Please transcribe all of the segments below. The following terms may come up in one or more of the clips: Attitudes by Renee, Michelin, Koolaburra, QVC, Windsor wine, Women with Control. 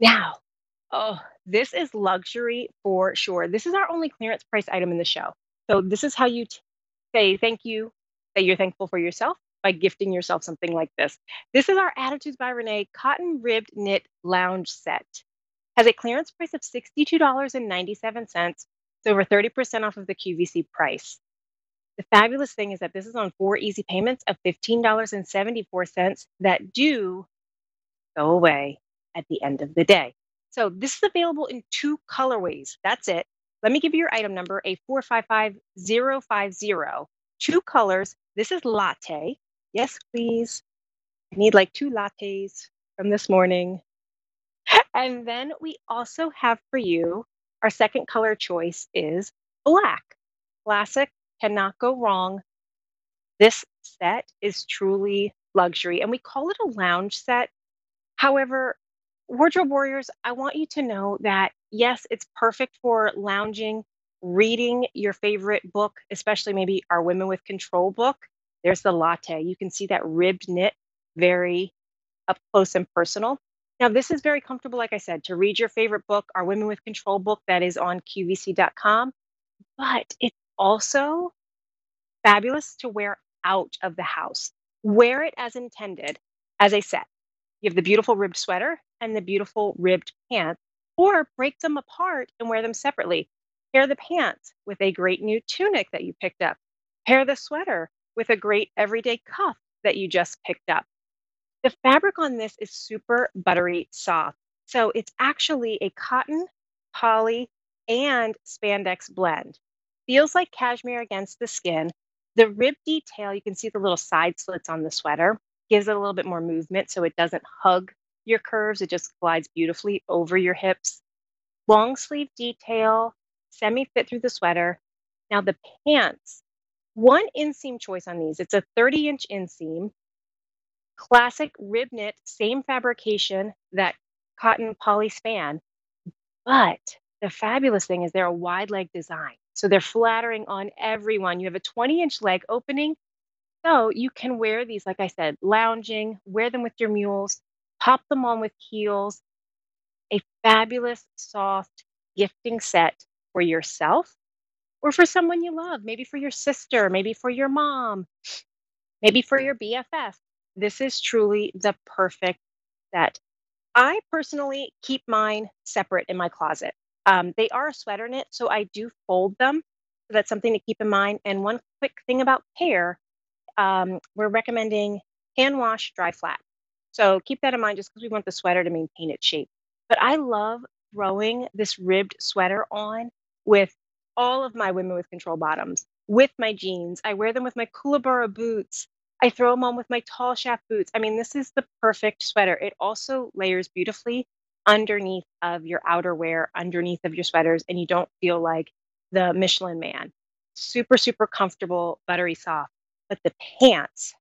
Now, oh, this is luxury for sure. This is our only clearance price item in the show. So this is how you say thank you, that you're thankful for yourself by gifting yourself something like this. This is our Attitudes by Renee cotton ribbed knit lounge set. Has a clearance price of $62.97. It's over 30% off of the QVC price. The fabulous thing is that this is on 4 easy payments of $15.74 that do go away at the end of the day. So this is available in 2 colorways. That's it. Let me give you your item number, A455050. 2 colors. This is latte. Yes, please. I need like 2 lattes from this morning. And then we also have for you, our second color choice is black. Classic, cannot go wrong. This set is truly luxury, and we call it a lounge set. However, wardrobe warriors, I want you to know that, yes, it's perfect for lounging, reading your favorite book, especially maybe our Women with Control book. There's the latte. You can see that ribbed knit, very up close and personal. Now, this is very comfortable, like I said, to read your favorite book, our Women with Control book that is on QVC.com. But it's also fabulous to wear out of the house. Wear it as intended, as a set. You have the beautiful ribbed sweater and the beautiful ribbed pants, or break them apart and wear them separately. Pair the pants with a great new tunic that you picked up. Pair the sweater with a great everyday cuff that you just picked up. The fabric on this is super buttery soft. So it's actually a cotton, poly, and spandex blend. Feels like cashmere against the skin. The rib detail, you can see the little side slits on the sweater, gives it a little bit more movement so it doesn't hug your curves. It just glides beautifully over your hips. Long sleeve detail, semi-fit through the sweater. Now the pants, one inseam choice on these. It's a 30-inch inseam. Classic rib knit, same fabrication, that cotton poly span. But the fabulous thing is they're a wide leg design. So they're flattering on everyone. You have a 20-inch leg opening. So you can wear these, like I said, lounging, wear them with your mules, pop them on with heels. A fabulous, soft gifting set for yourself or for someone you love. Maybe for your sister, maybe for your mom, maybe for your BFF. This is truly the perfect set. I personally keep mine separate in my closet. They are a sweater knit, so I do fold them. So that's something to keep in mind. And one quick thing about pair, we're recommending hand wash, dry flat. So keep that in mind just because we want the sweater to maintain its shape. But I love throwing this ribbed sweater on with all of my Women with Control bottoms, with my jeans. I wear them with my Koolaburra boots. I throw them on with my tall shaft boots. I mean, this is the perfect sweater. It also layers beautifully underneath of your outerwear, underneath of your sweaters, and you don't feel like the Michelin Man. Super, super comfortable, buttery soft. But the pants,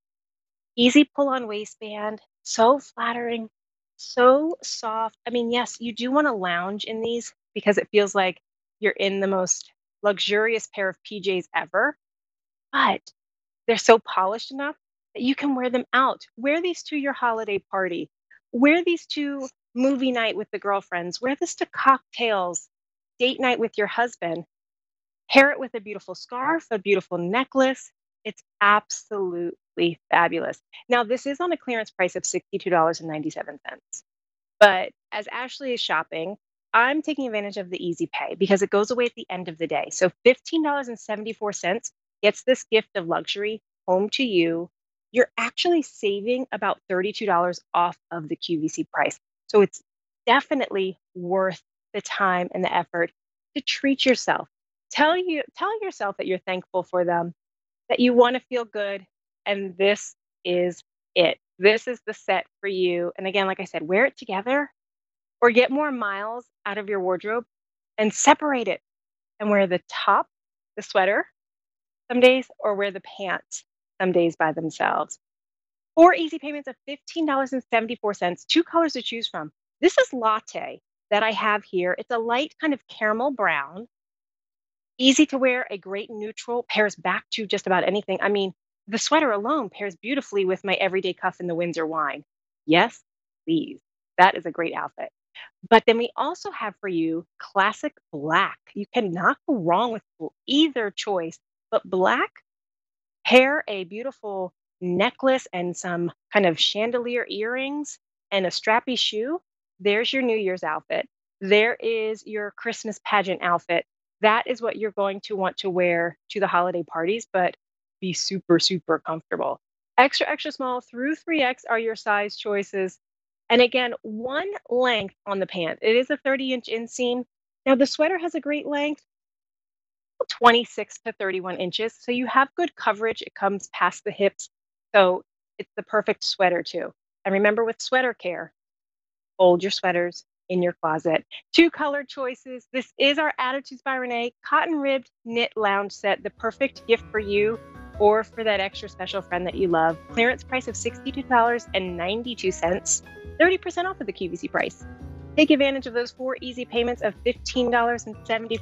easy pull-on waistband, so flattering, so soft. I mean, yes, you do want to lounge in these because it feels like you're in the most luxurious pair of PJs ever, but they're so polished enough that you can wear them out. Wear these to your holiday party. Wear these to movie night with the girlfriends. Wear this to cocktails, date night with your husband. Pair it with a beautiful scarf, a beautiful necklace. It's absolutely fabulous. Now, this is on a clearance price of $62.97. But as Ashley is shopping, I'm taking advantage of the easy pay because it goes away at the end of the day. So $15.74 gets this gift of luxury home to you. You're actually saving about $32 off of the QVC price. So it's definitely worth the time and the effort to treat yourself. Tell yourself that you're thankful for them, that you want to feel good, and this is it. This is the set for you. And again, like I said, wear it together or get more miles out of your wardrobe and separate it and wear the top, the sweater, some days, or wear the pants some days by themselves. 4 easy payments of $15.74, 2 colors to choose from. This is latte that I have here. It's a light kind of caramel brown, easy to wear, a great neutral, pairs back to just about anything. I mean, the sweater alone pairs beautifully with my everyday cuff in the Windsor wine. Yes, please. That is a great outfit. But then we also have for you classic black. You cannot go wrong with either choice, but black, pair a beautiful necklace and some kind of chandelier earrings and a strappy shoe. There's your New Year's outfit. There is your Christmas pageant outfit. That is what you're going to want to wear to the holiday parties, but be super, super comfortable. Extra, extra small through 3X are your size choices. And again, one length on the pant. It is a 30-inch inseam. Now, the sweater has a great length, 26 to 31 inches. So you have good coverage. It comes past the hips. So it's the perfect sweater, too. And remember with sweater care, fold your sweaters in your closet. Two color choices. This is our Attitudes by Renee cotton ribbed knit lounge set, the perfect gift for you or for that extra special friend that you love. Clearance price of $62.92, 30% off of the QVC price. Take advantage of those 4 easy payments of $15.74.